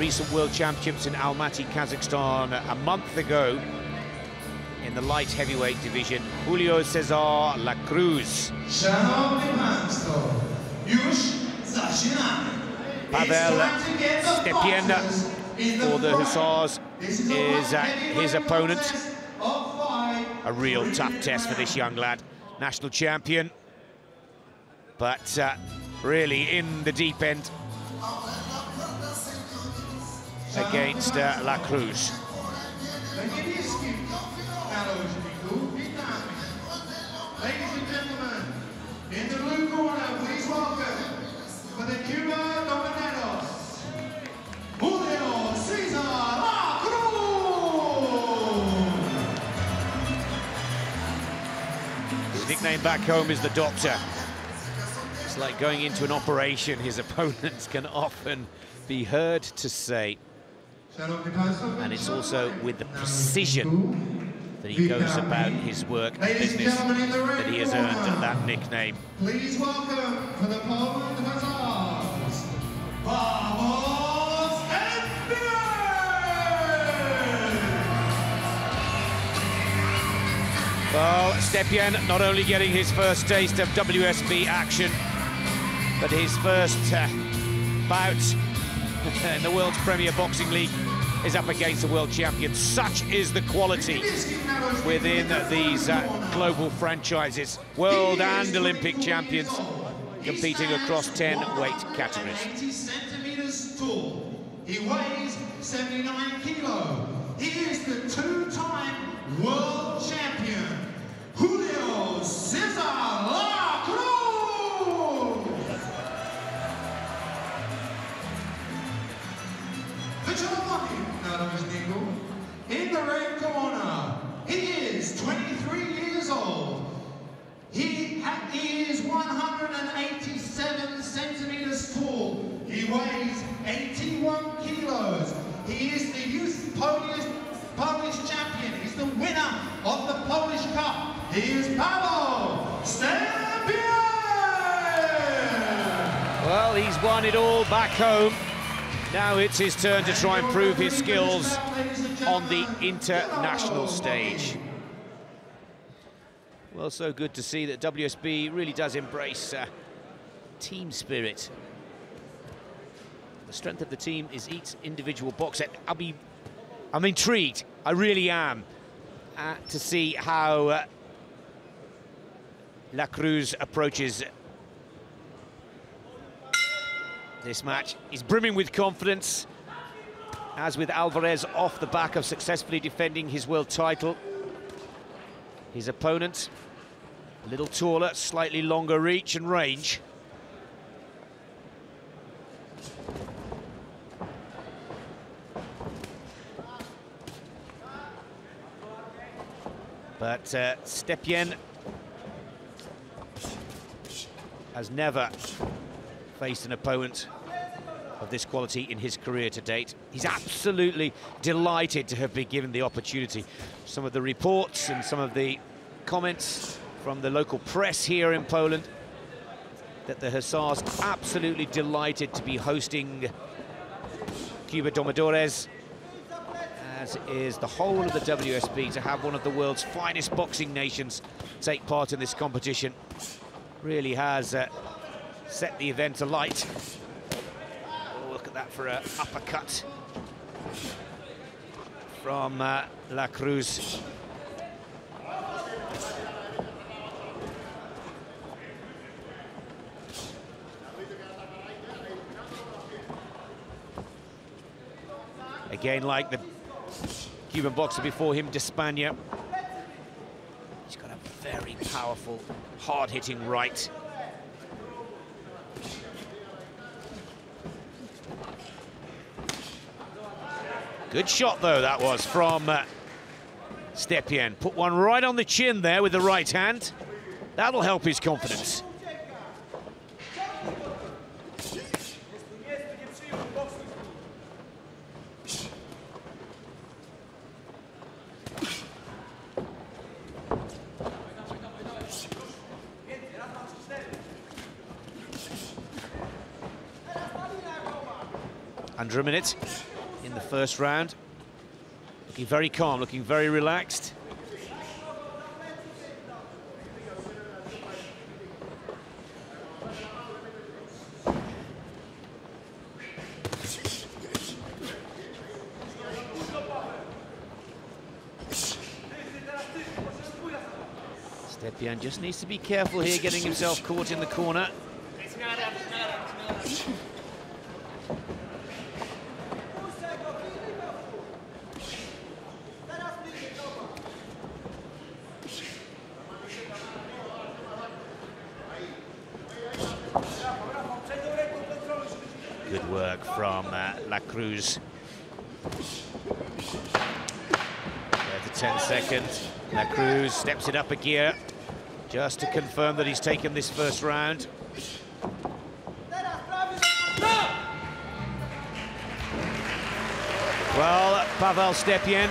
recent World Championships in Almaty, Kazakhstan, a month ago. In the light heavyweight division, Julio César La Cruz. Paweł Stępień for the Hussars is his opponent. A real tough test for this young lad, national champion, but really in the deep end against La Cruz. Ladies and gentlemen, in the blue corner, please welcome for the Cuban Dominicanos, Julio Cesar La Cruz. His nickname back home is the Doctor. It's like going into an operation, his opponents can often be heard to say. And it's also with the precision that he goes about his work and business that he has earned that nickname. Please welcome for the Poland Hussars, Paweł Stępień! Well, Stępień not only getting his first taste of WSB action, but his first bout in the world's premier boxing league is up against the world champion. Such is the quality within these global franchises. World and Olympic champions competing across 10 weight categories. 80 centimeters tall. He weighs 79 kilo. He is the two-time world champion, Julio César La Cruz. In the red corner, he is 23 years old. He is 187 centimeters tall. He weighs 81 kilos. He is the youth Polish champion. He's the winner of the Polish Cup. He is Paweł Stępień! Well, he's won it all back home. Now it's his turn to try and prove his skills on the international stage. Well, so good to see that WSB really does embrace team spirit. The strength of the team is each individual boxer. I'm intrigued, I really am, to see how La Cruz approaches this match. He's brimming with confidence, as with Alvarez, off the back of successfully defending his world title. His opponent, a little taller, slightly longer reach and range. But Stępień has never faced an opponent of this quality in his career to date. He's absolutely delighted to have been given the opportunity. Some of the reports and some of the comments from the local press here in Poland that the Hussars absolutely delighted to be hosting Cuba Domadores, as is the whole of the WSB, to have one of the world's finest boxing nations take part in this competition. Really has set the event alight. Oh, look at that for an uppercut from La Cruz. Again, like the Cuban boxer before him, D'Espana, he's got a very powerful, hard-hitting right. Good shot, though, that was from Stępień. Put one right on the chin there with the right hand. That'll help his confidence. under a minute in the first round. Looking very calm, looking very relaxed. Stępień just needs to be careful here, getting himself caught in the corner. Good work from La Cruz. There's a 10-second. La Cruz steps it up a gear just to confirm that he's taken this first round. Well, Paweł Stępień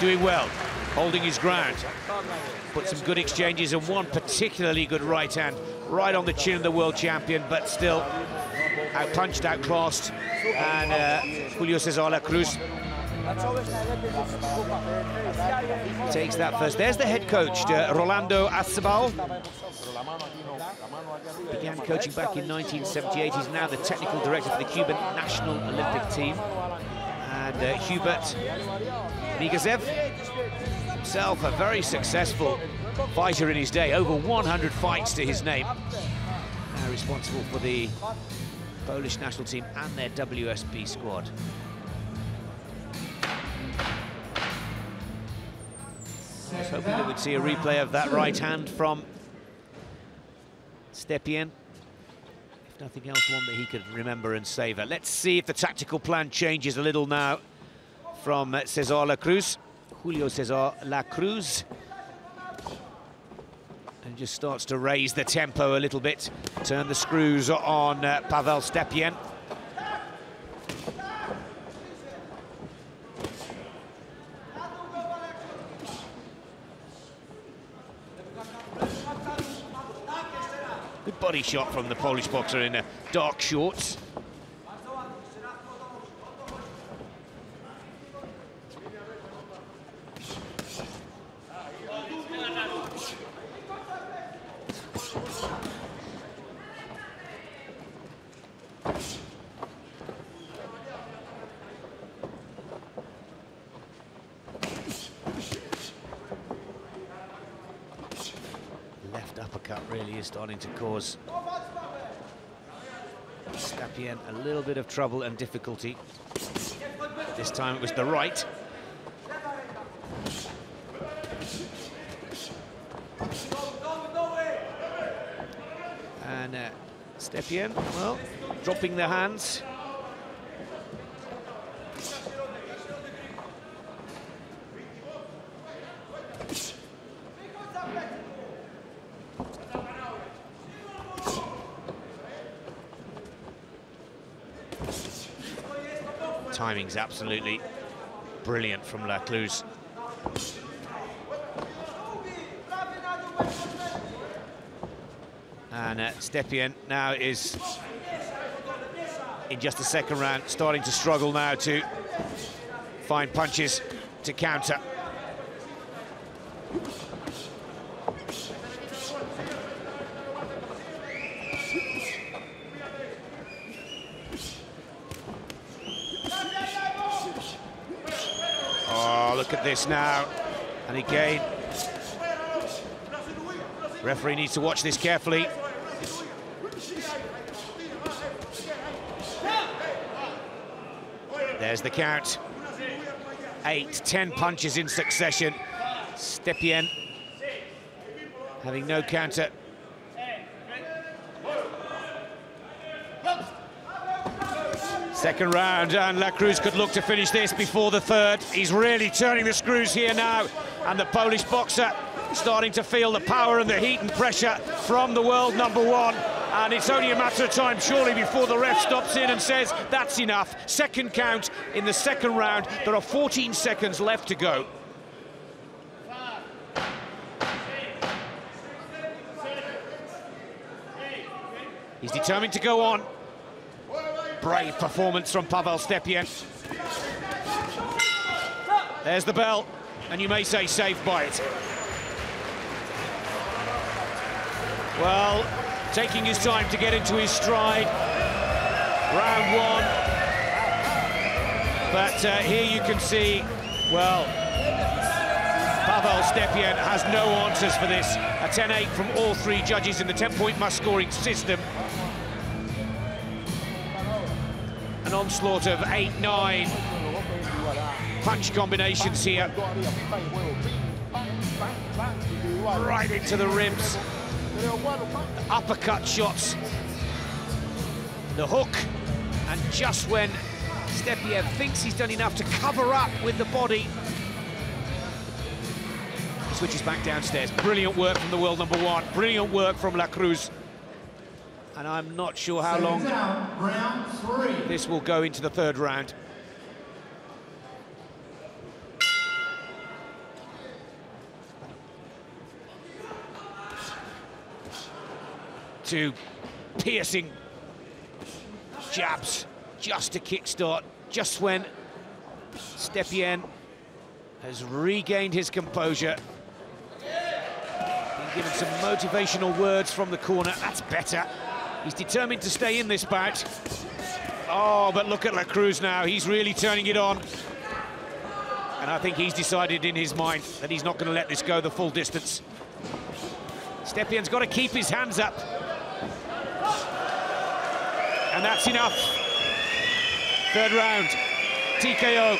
doing well, holding his ground. Put some good exchanges and one particularly good right hand, right on the chin of the world champion, but still out-punched, outclassed, and Julio César La Cruz takes that first. There's the head coach, Rolando Acebal. Began coaching back in 1978. He's now the technical director for the Cuban National Olympic Team. And Hubert Nigasev, himself a very successful fighter in his day, over 100 fights to his name. Now responsible for the Polish national team and their WSB squad. I was hoping that we'd see a replay of that right hand from Stępień. If nothing else, one that he could remember and savour. Let's see if the tactical plan changes a little now from César La Cruz. Julio César La Cruz. And just starts to raise the tempo a little bit. Turn the screws on Paweł Stępień. Good body shot from the Polish boxer in dark shorts. Uppercut really is starting to cause Stępień a little bit of trouble and difficulty. This time it was the right. And Stępień, well, dropping the hands. Timing's absolutely brilliant from La Cruz. And Stępień now is, in just the second round, starting to struggle now to find punches to counter. Look at this now, and again, referee needs to watch this carefully. There's the count. 8, 10 punches in succession. Stępień having no counter. Second round, and La Cruz could look to finish this before the third. He's really turning the screws here now, and the Polish boxer starting to feel the power and the heat and pressure from the world number one. And it's only a matter of time, surely, before the ref stops in and says, that's enough. Second count in the second round. There are 14 seconds left to go. He's determined to go on. Brave performance from Paweł Stępień. There's the bell, and you may say saved by it. Well, taking his time to get into his stride. Round one. But here you can see, well, Paweł Stępień has no answers for this. A 10-8 from all three judges in the 10-point must scoring system. An onslaught of 8-9 punch combinations here. Right into the ribs. The uppercut shots, the hook, and just when Stępień thinks he's done enough to cover up with the body, he switches back downstairs. Brilliant work from the world number one, brilliant work from La Cruz. And I'm not sure how long this will go into the third round. Two piercing jabs just to kickstart, just when Stępień has regained his composure. Been given some motivational words from the corner. That's better. He's determined to stay in this bout. Oh, but look at La Cruz now. He's really turning it on. And I think he's decided in his mind that he's not going to let this go the full distance. Stępien's got to keep his hands up. And that's enough. Third round, TKO,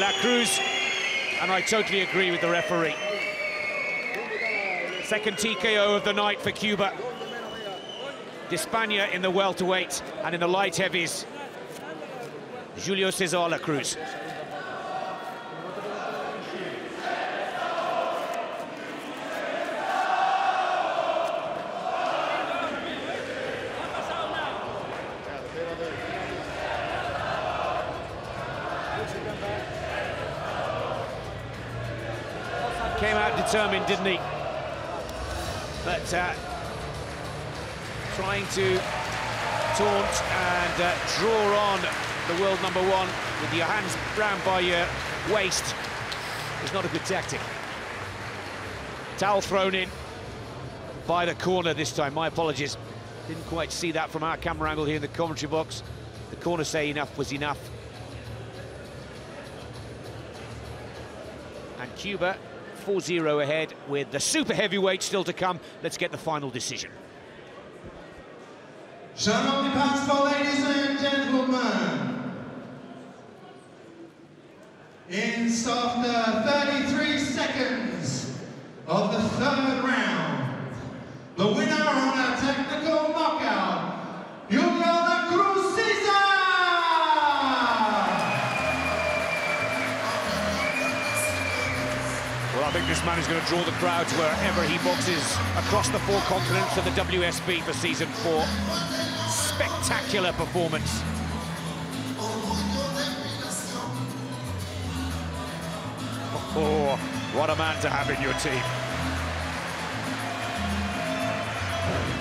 La Cruz, and I totally agree with the referee. Second TKO of the night for Cuba. D'España in the welterweight, and in the light heavies, Julio César La Cruz. Came out determined, didn't he? But trying to taunt and draw on the world number one with your hands round by your waist is not a good tactic. Towel thrown in by the corner this time. My apologies. Didn't quite see that from our camera angle here in the commentary box. The corner say enough was enough. And Cuba 4-0 ahead with the super heavyweight still to come. Let's get the final decision. Szanowni Państwo, ladies and gentlemen, after 33 seconds of the third round, the winner on our technical knockout, Julio La Cruz. Well, I think this man is going to draw the crowds wherever he boxes across the four continents of the WSB for season 4. Spectacular performance. Oh, what a man to have in your team.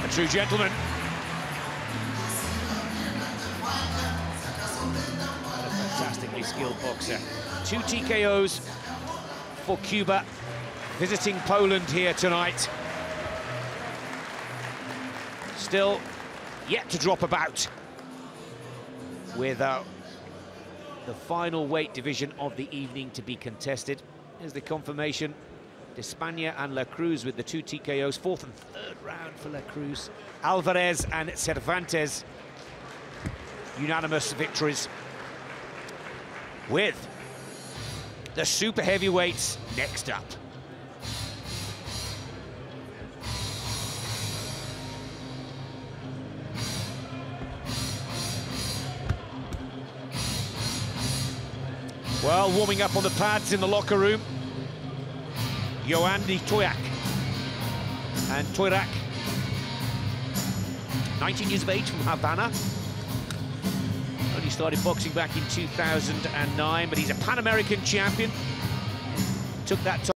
A true gentleman. And a fantastically skilled boxer. 2 TKOs. For Cuba, visiting Poland here tonight. Still yet to drop a bout with the final weight division of the evening to be contested. Here's the confirmation. D'España and La Cruz with the 2 TKOs, 4th and 3rd round for La Cruz. Alvarez and Cervantes, unanimous victories with the super heavyweights next up. Well, warming up on the pads in the locker room, Yoandy Toirac. And Toirac, 19 years of age from Havana. Only started boxing back in 2009, but he's a Pan American champion. Took that title.